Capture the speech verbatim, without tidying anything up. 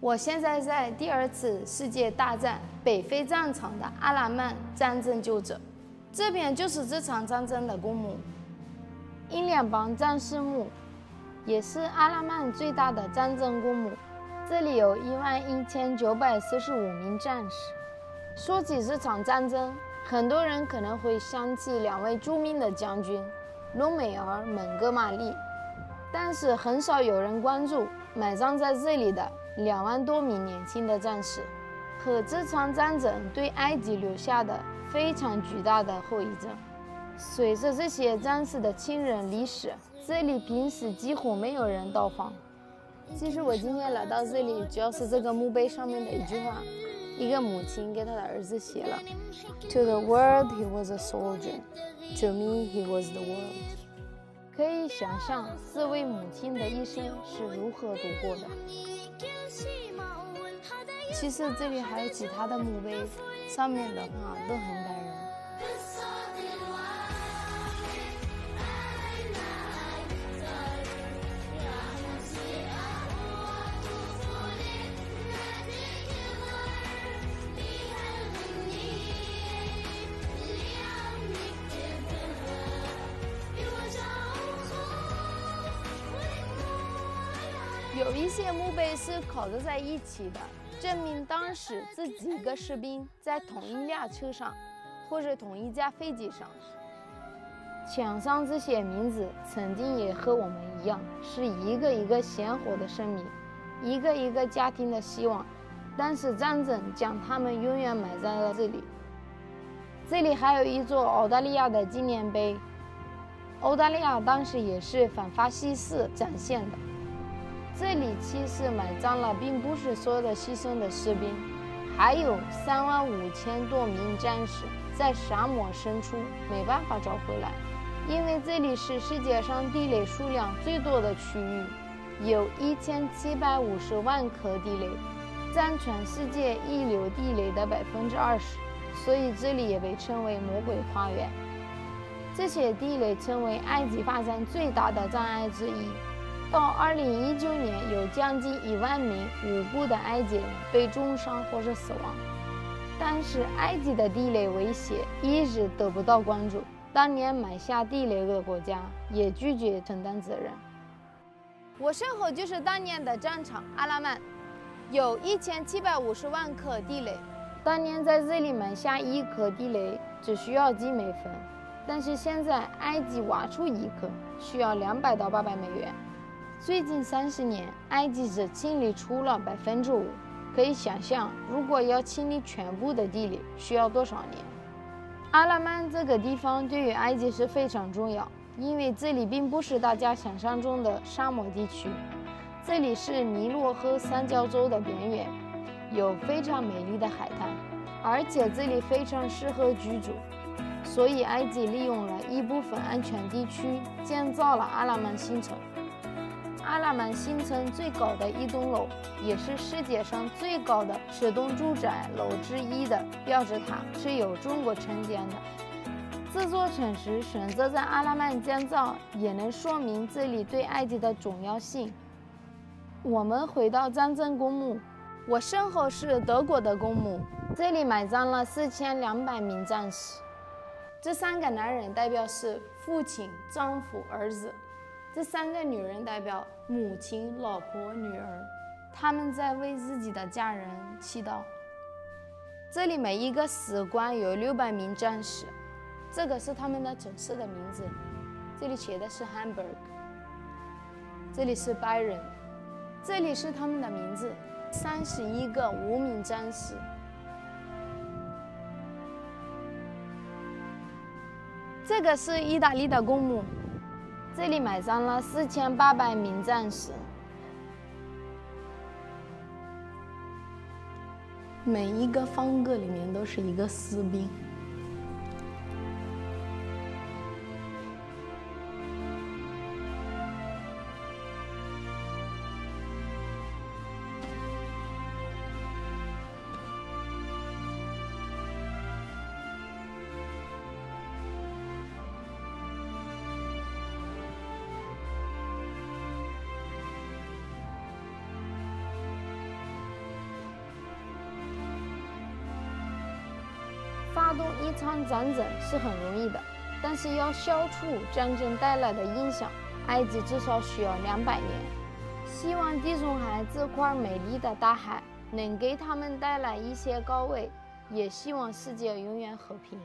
我现在在第二次世界大战北非战场的阿拉曼战争就者，这边就是这场战争的公墓。英联邦战士墓也是阿拉曼最大的战争公墓，这里有一万一千九百四十五名战士。说起这场战争，很多人可能会想起两位著名的将军隆美尔、蒙哥马利，但是很少有人关注埋葬在这里的 两万多名年轻的战士和这场战争对埃及留下的非常巨大的后遗症。随着这些战士的亲人离世，这里平时几乎没有人到访。其实我今天来到这里，主要是这个墓碑上面的一句话，一个母亲给她的儿子写了 ：“To the world he was a soldier, to me he was the world。” 可以想象这位母亲的一生是如何度过的。其实这里还有其他的墓碑，上面的话都很感人。有一些墓碑是靠着在一起的，证明当时这几个士兵在同一辆车上，或者同一架飞机上。墙上这些名字曾经也和我们一样，是一个一个鲜活的生命，一个一个家庭的希望。但是战争将他们永远埋葬到这里。这里还有一座澳大利亚的纪念碑，澳大利亚当时也是反法西斯战线的。 这里其实埋葬了，并不是所有的牺牲的士兵，还有三万五千多名战士在沙漠深处没办法找回来，因为这里是世界上地雷数量最多的区域，有一千七百五十万颗地雷，占全世界遗留地雷的百分之二十，所以这里也被称为魔鬼花园。这些地雷成为埃及发展最大的障碍之一。 到二零一九年，有将近一万名无辜的埃及人被重伤或者死亡。但是，埃及的地雷威胁一直得不到关注。当年埋下地雷的国家也拒绝承担责任。我身后就是当年的战场阿拉曼，有一千七百五十万颗地雷。当年在这里埋下一颗地雷只需要几美分，但是现在埃及挖出一颗需要两百到八百美元。 最近三十年，埃及只清理出了百分之五，可以想象，如果要清理全部的地雷，需要多少年？阿拉曼这个地方对于埃及是非常重要，因为这里并不是大家想象中的沙漠地区，这里是尼罗河三角洲的边缘，有非常美丽的海滩，而且这里非常适合居住，所以埃及利用了一部分安全地区，建造了阿拉曼新城。 阿拉曼新城最高的一栋楼，也是世界上最高的十栋住宅楼之一的标志塔，是由中国承建的。这座城市选择在阿拉曼建造，也能说明这里对埃及的重要性。我们回到战争公墓，我身后是德国的公墓，这里埋葬了四千两百名战士。这三个男人代表是父亲、丈夫、儿子。 这三个女人代表母亲、老婆、女儿，她们在为自己的家人祈祷。这里每一个石棺有六百名战士，这个是他们的城市的名字。这里写的是 Hamburg， 这里是 Bayern， 这里是他们的名字。三十一个无名战士。 这个是意大利的公墓。 这里埋葬了四千八百名战士，每一个方格里面都是一个士兵。拉动衣仓攒枕是很容易的，但是要消除战争带来的影响，埃及至少需要两百年。希望地中海这块美丽的大海能给他们带来一些高位，也希望世界永远和平。